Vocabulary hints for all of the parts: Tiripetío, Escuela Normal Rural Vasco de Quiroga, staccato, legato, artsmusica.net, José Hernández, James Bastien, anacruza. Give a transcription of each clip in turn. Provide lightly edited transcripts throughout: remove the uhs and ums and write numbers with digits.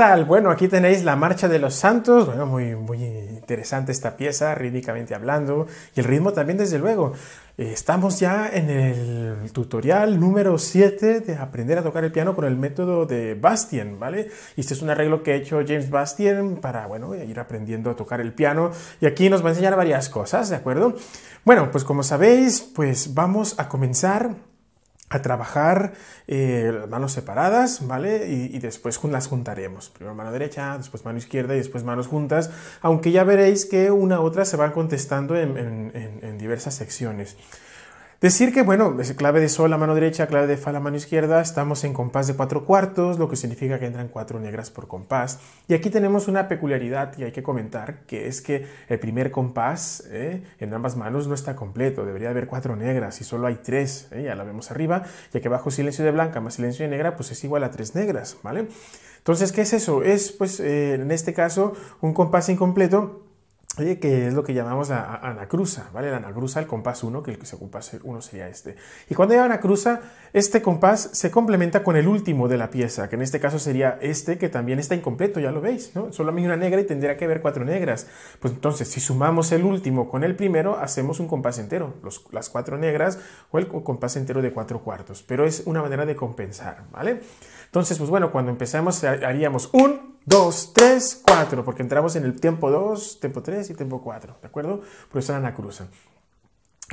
tal? Bueno, aquí tenéis la Marcha de los Santos, bueno, muy interesante esta pieza, rítmicamente hablando, y el ritmo también, desde luego. Estamos ya en el tutorial número 7 de aprender a tocar el piano con el método de Bastien, ¿vale? Y este es un arreglo que ha hecho James Bastien para, bueno, ir aprendiendo a tocar el piano, y aquí nos va a enseñar varias cosas, ¿de acuerdo? Bueno, pues como sabéis, pues vamos a comenzar a trabajar manos separadas, ¿vale? Y después las juntaremos. Primero mano derecha, después mano izquierda y después manos juntas, aunque ya veréis que una a otra se van contestando en diversas secciones. Decir que, bueno, es clave de sol la mano derecha, clave de fa la mano izquierda, estamos en compás de 4/4, lo que significa que entran 4 negras por compás. Y aquí tenemos una peculiaridad que hay que comentar, que es que el primer compás en ambas manos no está completo, debería haber 4 negras y solo hay 3, ya la vemos arriba, ya que bajo silencio de blanca más silencio de negra pues es igual a 3 negras, ¿vale? Entonces, ¿qué es eso? Es, pues, en este caso, un compás incompleto, que es lo que llamamos la anacruza, ¿vale? La anacruza, el compás 1, que el que se ocupa 1 sería este. Y cuando hay anacruza, este compás se complementa con el último de la pieza, que en este caso sería este, que también está incompleto, ya lo veis, ¿no? Solo hay una negra y tendría que haber 4 negras. Pues entonces, si sumamos el último con el primero, hacemos un compás entero, las 4 negras o el compás entero de 4/4, pero es una manera de compensar, ¿vale? Entonces, pues bueno, cuando empezamos haríamos 1, 2, 3, 4, porque entramos en el tempo 2, tempo 3 y tempo 4, ¿de acuerdo? Por eso la anacruza.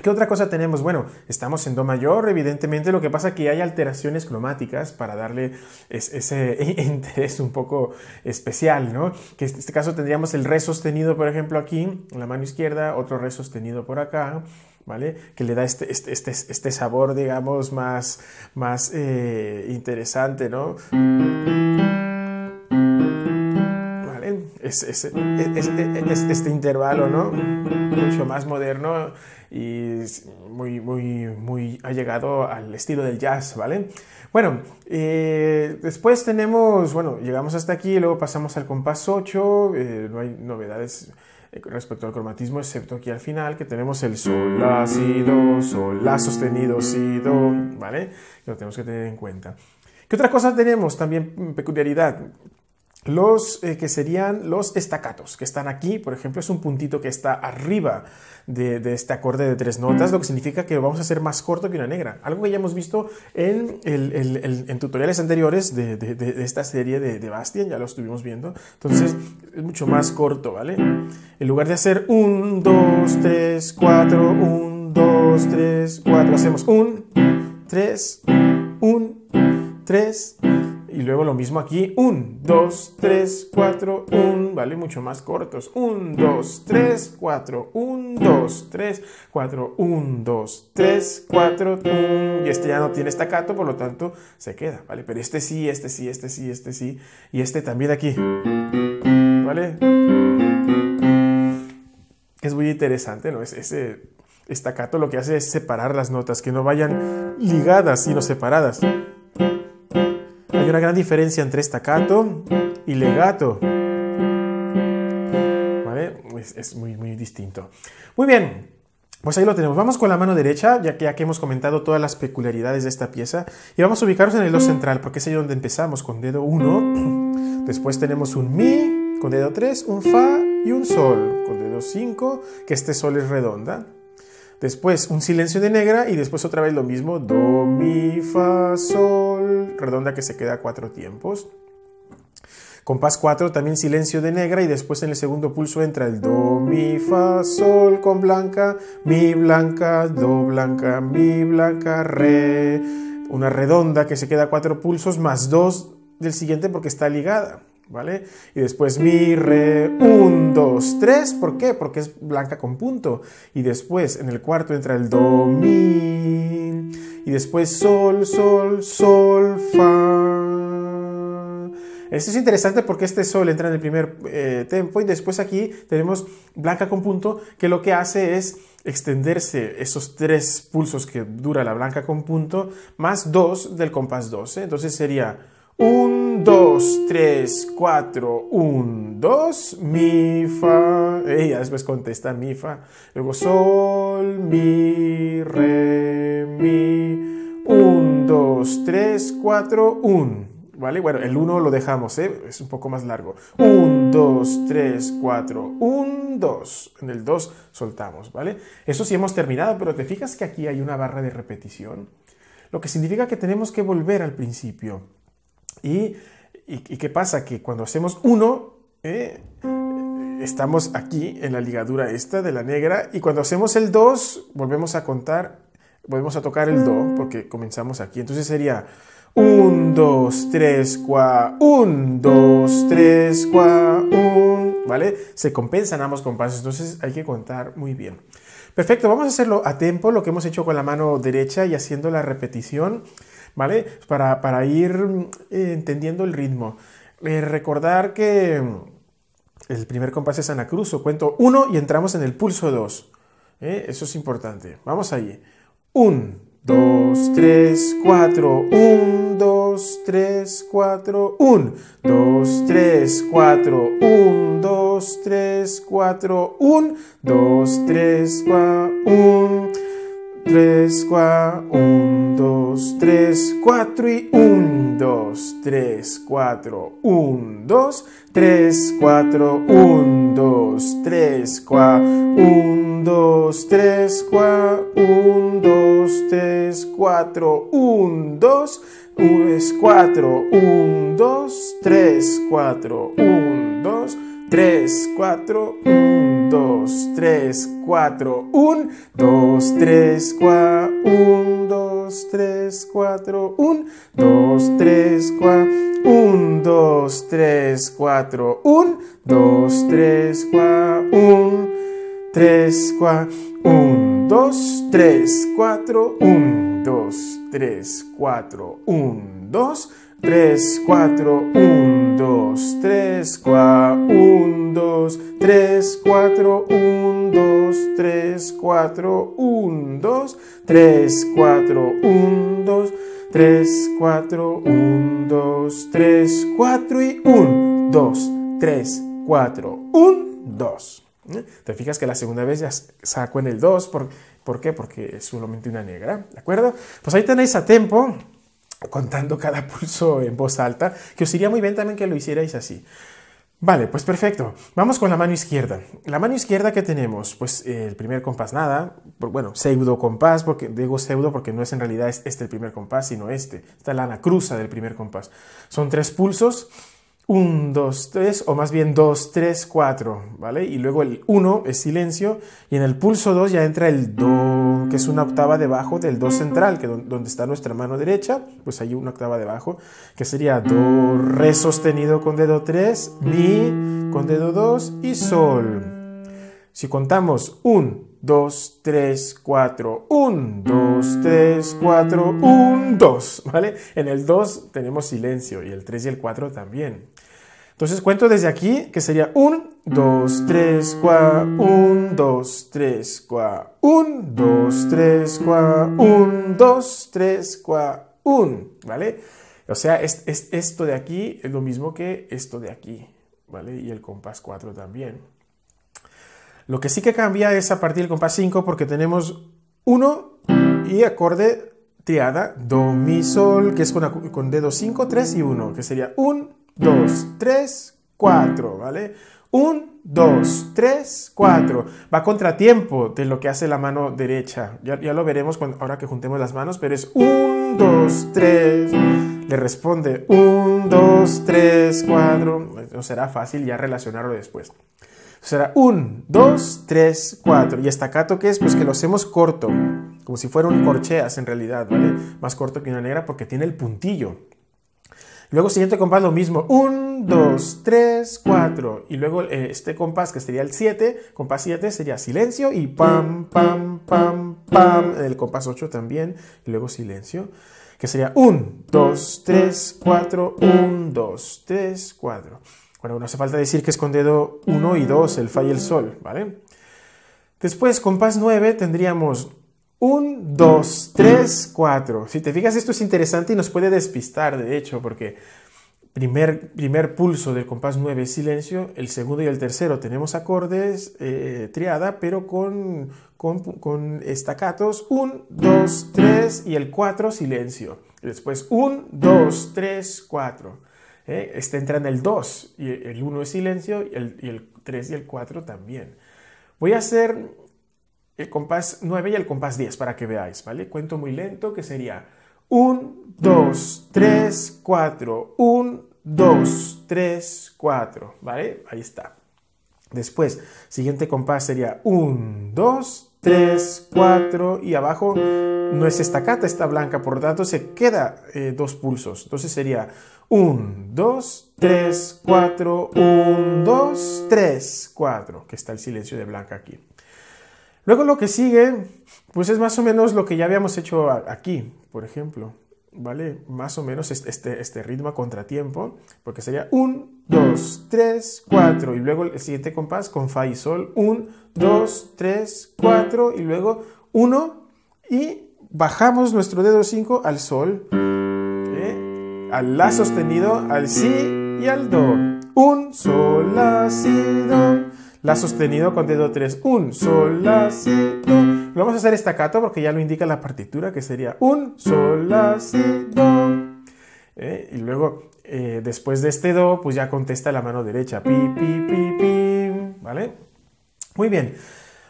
¿Qué otra cosa tenemos? Bueno, estamos en do mayor, evidentemente, lo que pasa es que hay alteraciones cromáticas para darle ese interés un poco especial, ¿no? Que en este caso tendríamos el re sostenido, por ejemplo, aquí, en la mano izquierda, otro re sostenido por acá, ¿vale? Que le da este sabor, digamos, más interesante, ¿no? Este intervalo, ¿no? Mucho más moderno y muy allegado al estilo del jazz, ¿vale? Bueno, después tenemos, bueno, llegamos hasta aquí, luego pasamos al compás 8, no hay novedades respecto al cromatismo, excepto aquí al final, que tenemos el sol, la, si, do, sol, la sostenido, si, do, ¿vale? Lo tenemos que tener en cuenta. ¿Qué otra cosa tenemos? También peculiaridad. Los que serían los estacatos, que están aquí, por ejemplo, es un puntito que está arriba de este acorde de 3 notas, lo que significa que lo vamos a hacer más corto que una negra, algo que ya hemos visto en tutoriales anteriores de esta serie de Bastien, ya lo estuvimos viendo, entonces es mucho más corto, ¿vale? En lugar de hacer 1, 2, 3, 4, 1, 2, 3, 4, hacemos 1, 3, 1, 3, y luego lo mismo aquí, 1, 2, 3, 4, 1, ¿vale? Mucho más cortos, 1, 2, 3, 4, 1, 2, 3, 4, 1, 2, 3, 4, 1, y este ya no tiene staccato, por lo tanto se queda, ¿vale? Pero este sí, este sí, este sí, este sí, y este también aquí, ¿vale? Es muy interesante, ¿no? Ese staccato lo que hace es separar las notas, que no vayan ligadas, sino separadas. Hay una gran diferencia entre staccato y legato, ¿vale? Es muy distinto. Muy bien, pues ahí lo tenemos. Vamos con la mano derecha, ya que hemos comentado todas las peculiaridades de esta pieza, y vamos a ubicarnos en el do central, porque es ahí donde empezamos, con dedo 1, después tenemos un mi, con dedo 3, un fa y un sol, con dedo 5, que este sol es redonda. Después un silencio de negra y después otra vez lo mismo, do, mi, fa, sol, redonda que se queda 4 tiempos. Compás 4, también silencio de negra y después en el segundo pulso entra el do, mi, fa, sol con blanca, mi blanca, do blanca, mi blanca, re, una redonda que se queda 4 pulsos más 2 del siguiente porque está ligada, ¿vale? Y después mi, re, 1, 2, 3, ¿por qué? Porque es blanca con punto. Y después en el cuarto entra el do, mi, y después sol, sol, sol, fa. Esto es interesante porque este sol entra en el primer tempo y después aquí tenemos blanca con punto, que lo que hace es extenderse esos 3 pulsos que dura la blanca con punto más 2 del compás 12, entonces sería 1, 2, 3, 4, 1, 2, mi, fa, y ya después contesta mi, fa, luego sol, mi, re, mi, 1, 2, 3, 4, 1, ¿vale? Bueno, el 1 lo dejamos, ¿eh? Es un poco más largo. 1, 2, 3, 4, 1, 2. En el 2 soltamos, ¿vale? Eso sí hemos terminado, pero te fijas que aquí hay una barra de repetición, lo que significa que tenemos que volver al principio. ¿Y qué pasa? Que cuando hacemos 1, estamos aquí en la ligadura esta de la negra, y cuando hacemos el 2 volvemos a contar, volvemos a tocar el do, porque comenzamos aquí. Entonces sería 1, 2, 3, 4, 1, 2, 3, 4, 1, ¿vale? Se compensan ambos compases, entonces hay que contar muy bien. Perfecto, vamos a hacerlo a tempo, lo que hemos hecho con la mano derecha y haciendo la repetición, ¿vale? Para ir entendiendo el ritmo. Recordar que el primer compás es anacruso, cuento 1 y entramos en el pulso 2. Eso es importante. Vamos allí. 1, 2, 3, 4, 1, 2, 3, 4, 1, 2, 3, 4, 1, 2, 3, 4, 1, 2, 3, 4, 1, 3, 4, 1, 2, 3, 4 y 1, 2, 3, 4, 1, 2, 3, 4, 1, 2, 3, 4, 1, 2, 3, 4, 1, 2, 3, 4, 1, 2, 3, 4, 1, 2, 3, 4, 1, 2, 3, 4, 1, 2, 3, 4, 1, 2, 3, 4, 1, 2, 3, 4, 1, 2, 3, 4, 1, 2, 3, 4, 1, 2, 3, 4, 1, 3, 4, 1, 2, 3, 4, 1, 2, 3, 4, 1, 2, 3, 4, 1, 2, 3, 4, 1, 2, 3, 4, 1, 2, 3, 4, 1, 2, 3, 4, 1, 2, 3, 4, 1, 2, 3, 4 y 1, 2, 3, 4, 1, 2. Te fijas que la segunda vez ya saco en el 2, ¿por qué? Porque es solamente una negra, ¿de acuerdo? Pues ahí tenéis a tempo, contando cada pulso en voz alta, que os iría muy bien también que lo hicierais así. Vale, pues perfecto. Vamos con la mano izquierda. La mano izquierda que tenemos, pues el primer compás nada, bueno, pseudo compás, porque digo pseudo porque no es en realidad este el primer compás, sino este. Esta es la anacrusa del primer compás. Son 3 pulsos. 1, 2, 3, o más bien 2, 3, 4, ¿vale? Y luego el 1 es silencio, y en el pulso 2 ya entra el do, que es una octava debajo del do central, que donde está nuestra mano derecha, pues hay una octava debajo, que sería do, re sostenido con dedo 3, mi con dedo 2 y sol. Si contamos 1, 2, 3, 4, 1, 2, 3, 4, 1, 2, ¿vale? En el 2 tenemos silencio y el 3 y el 4 también. Entonces cuento desde aquí, que sería 1, 2, 3, 4, 1, 2, 3, 4, 1, 2, 3, 4, 1, 2, 3, 4, 1, ¿vale? O sea, esto de aquí es lo mismo que esto de aquí, ¿vale? Y el compás 4 también. Lo que sí que cambia es a partir del compás 5, porque tenemos 1 y acorde triada, do, mi, sol, que es con dedos 5, 3 y 1, que sería 1, 2, 3, 4, ¿vale? 1, 2, 3, 4. Va a contratiempo de lo que hace la mano derecha. Ya lo veremos ahora que juntemos las manos, pero es 1, 2, 3. Le responde 1, 2, 3, 4. No será fácil ya relacionarlo después. Será 1, 2, 3, 4. ¿Y estacato qué es? Pues que lo hacemos corto, como si fueran corcheas en realidad, ¿vale? Más corto que una negra porque tiene el puntillo. Luego siguiente compás lo mismo, 1, 2, 3, 4. Y luego este compás que sería el 7, compás 7 sería silencio y pam, pam, pam, pam. El compás 8 también, y luego silencio, que sería 1, 2, 3, 4, 1, 2, 3, 4. Bueno, no hace falta decir que es con dedo 1 y 2, el fa y el sol, ¿vale? Después, compás 9, tendríamos 1, 2, 3, 4. Si te fijas, esto es interesante y nos puede despistar, de hecho, porque primer pulso del compás 9 es silencio, el segundo y el tercero tenemos acordes, triada, pero con estacatos, 1, 2, 3 y el 4 silencio. y después 1, 2, 3, 4. Este entra en el 2 y el 1 es silencio y el 3 y el 4 también. Voy a hacer el compás 9 y el compás 10 para que veáis, ¿vale? Cuento muy lento que sería 1, 2, 3, 4, 1, 2, 3, 4, ¿vale? Ahí está. Después, siguiente compás sería 1, 2, 3, 4 y abajo no es estacata, está blanca, por lo tanto se queda dos pulsos. Entonces sería 1, 2, 3, 4, 1, 2, 3, 4, que está el silencio de blanca aquí. Luego lo que sigue, pues es más o menos lo que ya habíamos hecho aquí, por ejemplo, ¿vale? Más o menos este ritmo a contratiempo, porque sería 1, 2, 3, 4, y luego el siguiente compás con fa y sol, 1, 2, 3, 4, y luego 1, y bajamos nuestro dedo 5 al sol, al la sostenido, al si y al do. Un, sol, la, si, do. La sostenido con dedo 3. Un, sol, la, si, do. Lo vamos a hacer staccato porque ya lo indica la partitura, que sería un, sol, la, si, do. Y luego, después de este do, pues ya contesta la mano derecha. Pi, pi, pi, pi. ¿Vale? Muy bien.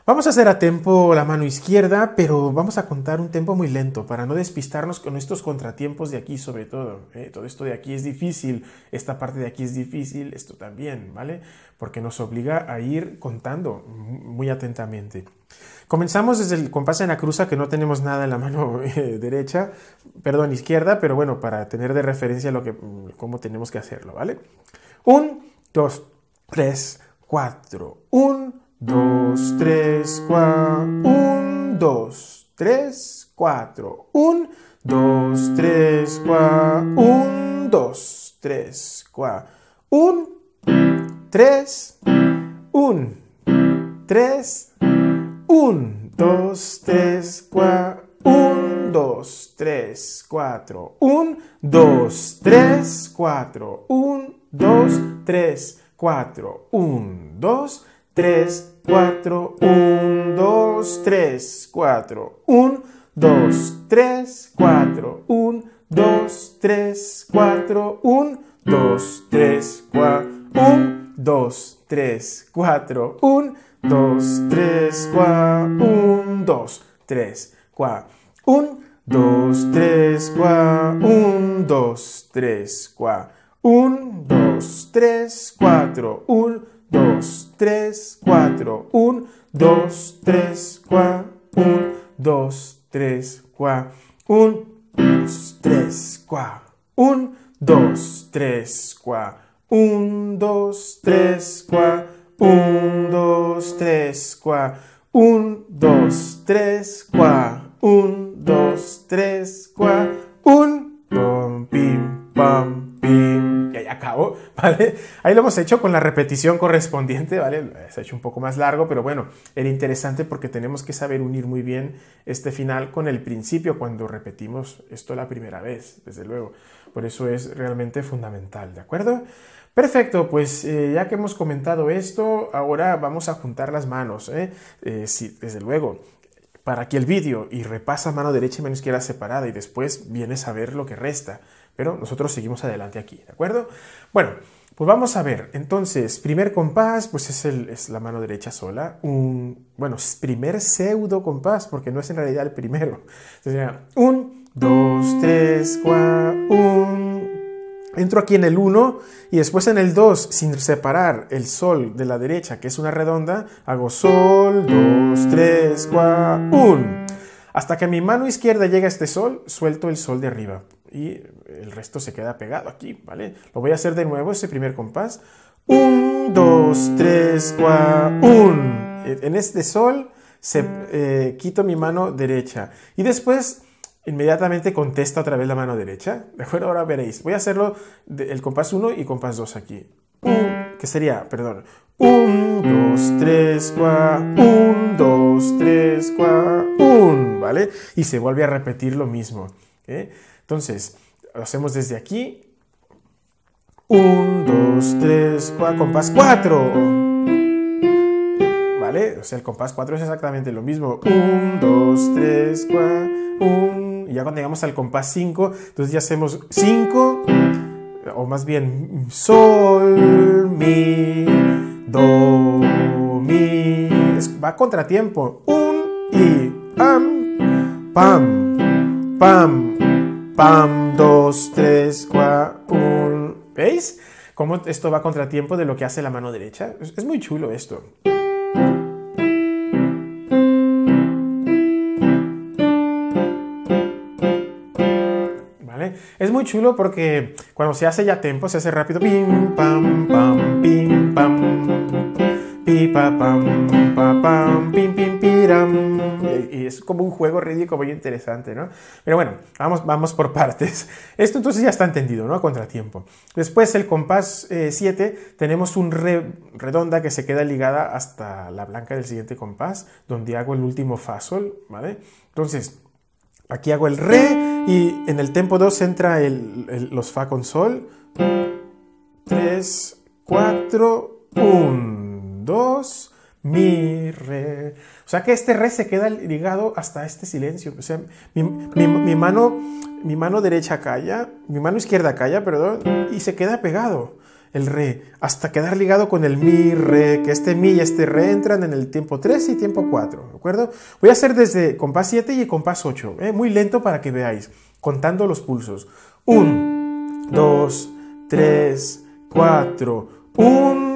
Vamos a hacer a tempo la mano izquierda, pero vamos a contar un tempo muy lento para no despistarnos con estos contratiempos de aquí sobre todo. Todo esto de aquí es difícil, esta parte de aquí es difícil, esto también, ¿vale? Porque nos obliga a ir contando muy atentamente. Comenzamos desde el compás en la cruza, que no tenemos nada en la mano derecha, perdón, izquierda, pero bueno, para tener de referencia lo que, cómo tenemos que hacerlo, ¿vale? 1, 2, 3, 4, 1... 2, 3, 4, 1, 2, 3, 4, 1, 2, 3, 4, 1, 2, 3, 4, 1, 3, 1, 3, 1, 2, 3, 4, 1, 2, 3, 4, 1, 2, 3, 4, 1, 2, 3, 4, 1, 2, 3, 4, 1, 2, 3, 4, 1, 2, 3, 4, 1, 2, 3, 4, 1, 2, 3, 4, 1, 2, 3, 4, 1, 2, 3, 4, 1, 2, 3, 4, 1, 2, 3, 4, 1, 2, 3, 4, 1, 2, 3, 4, 1, 2, 3, 4, 1, 2, 3, 4, 1, 2, 3, 4, 1, 2, 3, 4, 1, 2, 3, 4, 1, 2, 3, 4, 1, 2, 3, 4, 1, 2, 3, 4, 1, 2, 3, 4, 1, pom, pim, pam, pim. Acabó, ¿vale? Ahí lo hemos hecho con la repetición correspondiente, ¿vale? Se ha hecho un poco más largo, pero bueno, era interesante porque tenemos que saber unir muy bien este final con el principio cuando repetimos esto la primera vez, desde luego. Por eso es realmente fundamental, ¿de acuerdo? Perfecto, pues ya que hemos comentado esto, ahora vamos a juntar las manos, sí, desde luego. Para aquí el vídeo y repasa mano derecha y mano izquierda separada y después vienes a ver lo que resta. Pero nosotros seguimos adelante aquí, ¿de acuerdo? Bueno, pues vamos a ver. Entonces, primer compás, pues es la mano derecha sola. Bueno, primer pseudo compás, porque no es en realidad el primero. Entonces, 1, 2, 3, 4, 1. Entro aquí en el 1 y después en el 2, sin separar el sol de la derecha, que es una redonda, hago sol, 2, 3, 4, 1. Hasta que mi mano izquierda llega a este sol, suelto el sol de arriba. Y el resto se queda pegado aquí, ¿vale? Lo voy a hacer de nuevo, ese primer compás. 1, 2, 3, 4, 1. En este sol quito mi mano derecha. Y después inmediatamente contesta otra vez la mano derecha. ¿De acuerdo? Ahora veréis. Voy a hacerlo el compás 1 y compás 2 aquí. Que sería, perdón. 1, 2, 3, 4, 1, 2, 3, 4, 1. ¿Vale? Y se vuelve a repetir lo mismo. Entonces, lo hacemos desde aquí. 1, 2, 3, 4, compás 4. ¿Vale? O sea, el compás 4 es exactamente lo mismo. 1, 2, 3, 4, 1. y ya cuando llegamos al compás 5, entonces ya hacemos 5, o más bien sol, mi, do, mi, va a contratiempo, un y am, pam, pam, pam, 2, 3, 4, un, ¿veis? Cómo esto va a contratiempo de lo que hace la mano derecha. Es muy chulo esto. ¿Vale? Es muy chulo porque cuando se hace ya tempo, se hace rápido. Pim, pam, pam, pim, pam. Pi, pa, pam, pa, pam, pim, pim, piram. Y es como un juego rítmico muy interesante, ¿no? Pero bueno, vamos por partes. Esto entonces ya está entendido, ¿no? A contratiempo. Después el compás 7 tenemos un re redonda que se queda ligada hasta la blanca del siguiente compás, donde hago el último fa sol, ¿vale? Entonces, aquí hago el re y en el tempo 2 entra los fa con sol. 3, 4, 1, 2... mi, re. O sea que este re se queda ligado hasta este silencio. O sea, mi mano derecha calla, mi mano izquierda calla, perdón, y se queda pegado el re, hasta quedar ligado con el mi, re, que este mi y este re entran en el tiempo 3 y tiempo 4, ¿de acuerdo? Voy a hacer desde compás 7 y compás 8, muy lento para que veáis, contando los pulsos. 1, 2, 3, 4, 1,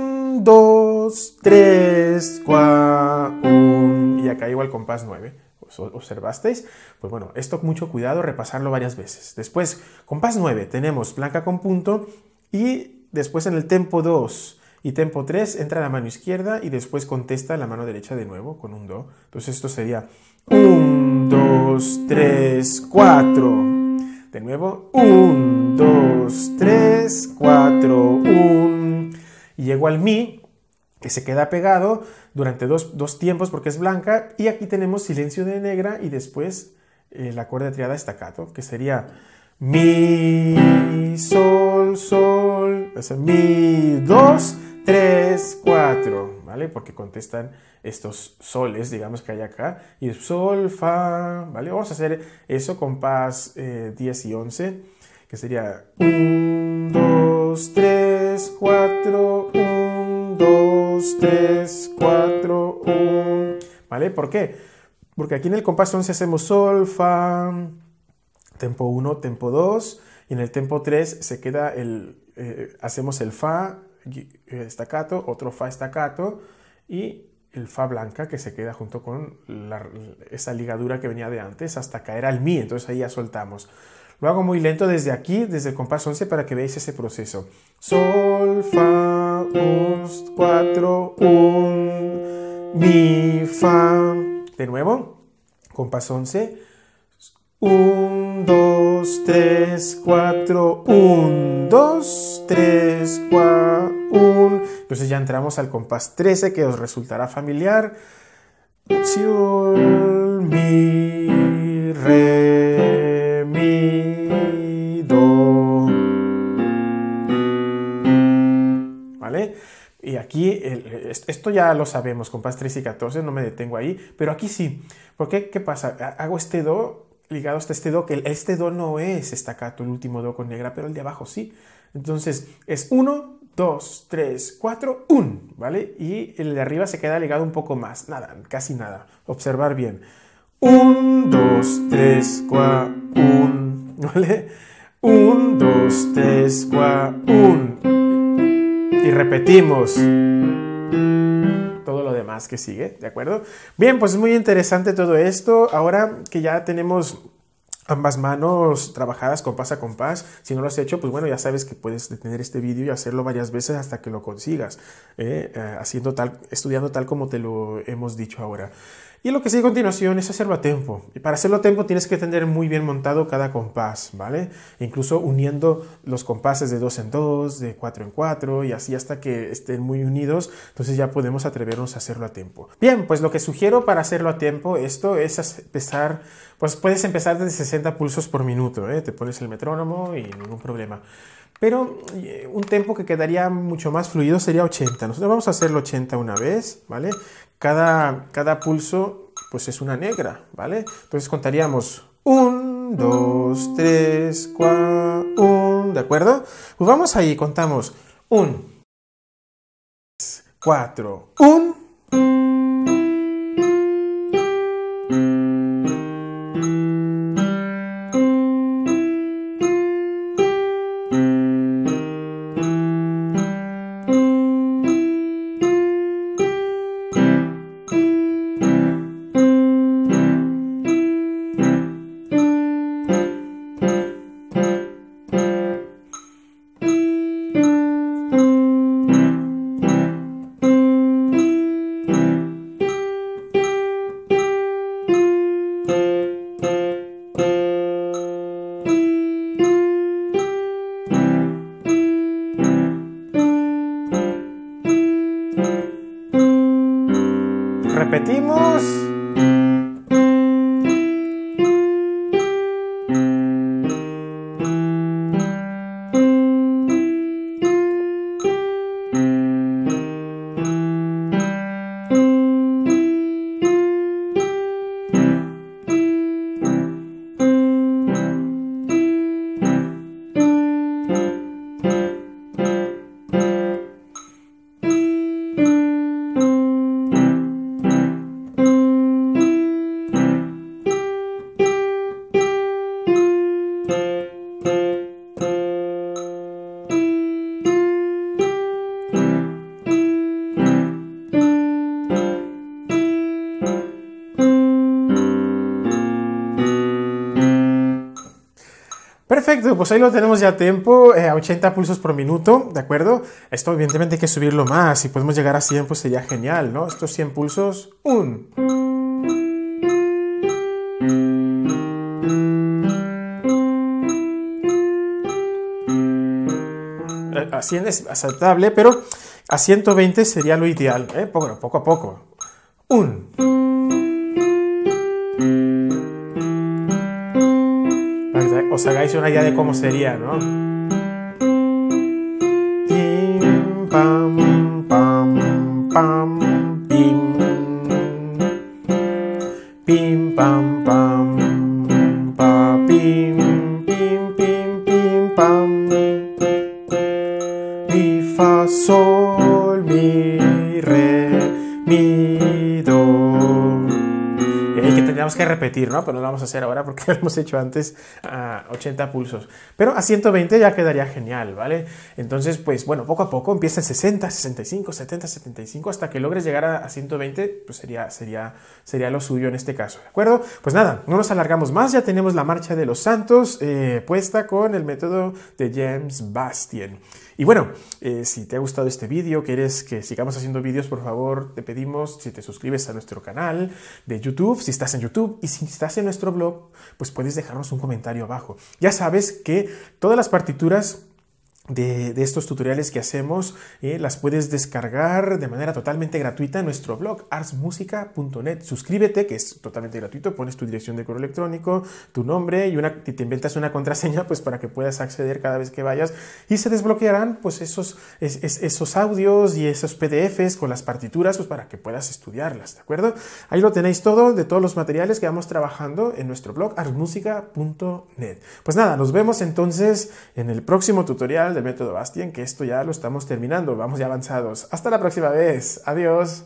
2, 3, 4, 1, y acá igual compás 9, ¿os observasteis? Pues bueno, esto mucho cuidado, repasarlo varias veces. Después, compás 9, tenemos blanca con punto, y después en el tempo 2 y tempo 3 entra la mano izquierda, y después contesta la mano derecha de nuevo con un do. Entonces esto sería 1, 2, 3, 4, de nuevo 1, 2, 3, 4, 1, y llego al mi, que se queda pegado durante dos tiempos porque es blanca, y aquí tenemos silencio de negra y después el acorde de triada staccato, que sería mi, sol, sol, o sea, mi, 2, 3, 4, ¿vale? Porque contestan estos soles, digamos que hay acá, y sol, fa, ¿vale? Vamos a hacer eso compás 10 y 11, que sería 1, 2, 3, 4, 1, 2, 3, 4, 1, ¿vale? ¿Por qué? Porque aquí en el compás 11 hacemos sol, fa, tempo 1, tempo 2, y en el tempo 3 se queda hacemos el fa staccato, otro fa staccato, y el fa blanca que se queda junto con esa ligadura que venía de antes hasta caer al mi, entonces ahí ya soltamos. Lo hago muy lento desde aquí, desde el compás 11, para que veáis ese proceso. Sol, fa, 1, 4, 1, mi, fa. De nuevo, compás 11. 1, 2, 3, 4, 1, 2, 3, 4, 1. Entonces ya entramos al compás 13, que os resultará familiar. Sol, mi, re. ¿Vale? Y aquí, esto ya lo sabemos, compás 3 y 14, no me detengo ahí, pero aquí sí. ¿Por qué? ¿Qué pasa? Hago este do, ligado hasta este do, que este do no es staccato, el último do con negra, pero el de abajo sí. Entonces, es 1, 2, 3, 4, 1, ¿vale? Y el de arriba se queda ligado un poco más, nada, casi nada. Observar bien. 1, 2, 3, 4, 1, ¿vale? 1, 2, 3, 4, 1. Y repetimos todo lo demás que sigue, ¿de acuerdo? Bien, pues es muy interesante todo esto. Ahora que ya tenemos ambas manos trabajadas compás a compás, si no lo has hecho, pues bueno, ya sabes que puedes detener este vídeo y hacerlo varias veces hasta que lo consigas, estudiando tal como te lo hemos dicho ahora. Y lo que sigue a continuación es hacerlo a tempo. Y para hacerlo a tempo tienes que tener muy bien montado cada compás, ¿vale? Incluso uniendo los compases de 2 en 2, de 4 en 4 y así hasta que estén muy unidos. Entonces ya podemos atrevernos a hacerlo a tempo. Bien, pues lo que sugiero para hacerlo a tempo, esto es empezar, pues puedes empezar desde 60 pulsos por minuto, ¿eh? Te pones el metrónomo y ningún problema. Pero un tempo que quedaría mucho más fluido sería 80. Nosotros vamos a hacerlo 80 una vez, ¿vale? Cada pulso, pues es una negra, ¿vale? Entonces contaríamos 1, 1, 2, 3, 4, 1, ¿de acuerdo? Pues vamos ahí, contamos 1, 3, 4, 1. Repetimos. Perfecto, pues ahí lo tenemos ya a tiempo, a 80 pulsos por minuto, ¿de acuerdo? Esto evidentemente hay que subirlo más, si podemos llegar a 100 pues sería genial, ¿no? Estos 100 pulsos, 1... A 100 es aceptable, pero a 120 sería lo ideal, ¿eh? Bueno, poco a poco. 1... Os hagáis una idea de cómo sería, ¿no? Pim, pam, pam, pam, pim. Pim, pam, pam, pa, pim, pim, pim, pim, pam. Mi, fa, sol, mi, re, mi, do. Tendríamos que repetir, ¿no? Pero no lo vamos a hacer ahora porque lo hemos hecho antes a 80 pulsos. Pero a 120 ya quedaría genial, ¿vale? Entonces, pues bueno, poco a poco empieza en 60, 65, 70, 75, hasta que logres llegar a 120, pues sería lo suyo en este caso, ¿de acuerdo? Pues nada, no nos alargamos más, ya tenemos la marcha de los santos puesta con el método de James Bastien. Y bueno, si te ha gustado este vídeo, quieres que sigamos haciendo vídeos, por favor, te pedimos si te suscribes a nuestro canal de YouTube, si estás en YouTube y si estás en nuestro blog, pues puedes dejarnos un comentario abajo. Ya sabes que todas las partituras de estos tutoriales que hacemos, las puedes descargar de manera totalmente gratuita en nuestro blog artsmusica.net. Suscríbete, que es totalmente gratuito, pones tu dirección de correo electrónico, tu nombre y te inventas una contraseña pues para que puedas acceder cada vez que vayas y se desbloquearán pues esos audios y esos PDFs con las partituras pues para que puedas estudiarlas, ¿de acuerdo? Ahí lo tenéis todo, de todos los materiales que vamos trabajando en nuestro blog artsmusica.net. Pues nada, nos vemos entonces en el próximo tutorial del método Bastien, que esto ya lo estamos terminando, vamos ya avanzados. Hasta la próxima vez, adiós.